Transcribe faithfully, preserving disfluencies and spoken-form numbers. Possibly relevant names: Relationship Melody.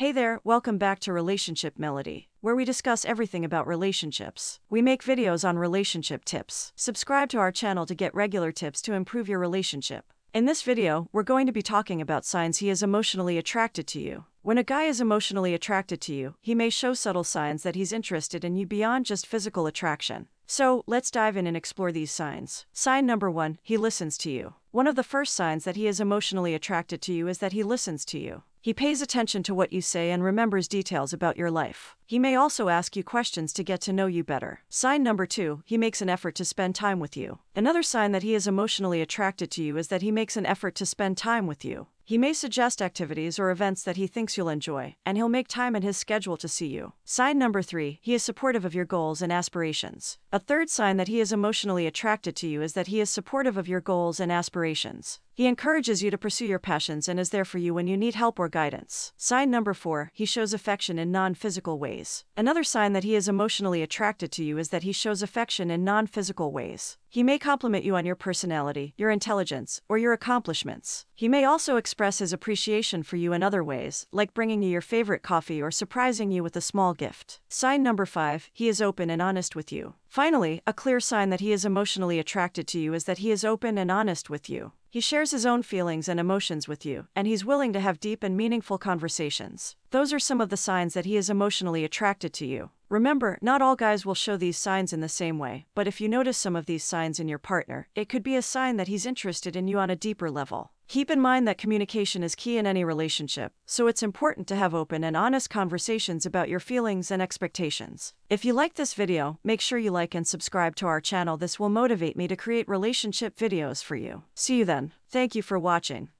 Hey there, welcome back to Relationship Melody, where we discuss everything about relationships. We make videos on relationship tips. Subscribe to our channel to get regular tips to improve your relationship. In this video, we're going to be talking about signs he is emotionally attracted to you. When a guy is emotionally attracted to you, he may show subtle signs that he's interested in you beyond just physical attraction. So, let's dive in and explore these signs. Sign number one, he listens to you. One of the first signs that he is emotionally attracted to you is that he listens to you. He pays attention to what you say and remembers details about your life. He may also ask you questions to get to know you better. Sign number two, he makes an effort to spend time with you. Another sign that he is emotionally attracted to you is that he makes an effort to spend time with you. He may suggest activities or events that he thinks you'll enjoy, and he'll make time in his schedule to see you. Sign number three, he is supportive of your goals and aspirations. A third sign that he is emotionally attracted to you is that he is supportive of your goals and aspirations. He encourages you to pursue your passions and is there for you when you need help or guidance. Sign number four, he shows affection in non-physical ways. Another sign that he is emotionally attracted to you is that he shows affection in non-physical ways. He may compliment you on your personality, your intelligence, or your accomplishments. He may also express his appreciation for you in other ways, like bringing you your favorite coffee or surprising you with a small gift. Sign number five, he is open and honest with you. Finally, a clear sign that he is emotionally attracted to you is that he is open and honest with you. He shares his own feelings and emotions with you, and he's willing to have deep and meaningful conversations. Those are some of the signs that he is emotionally attracted to you. Remember, not all guys will show these signs in the same way, but if you notice some of these signs in your partner, it could be a sign that he's interested in you on a deeper level. Keep in mind that communication is key in any relationship, so it's important to have open and honest conversations about your feelings and expectations. If you like this video, make sure you like and subscribe to our channel. This will motivate me to create relationship videos for you. See you then. Thank you for watching.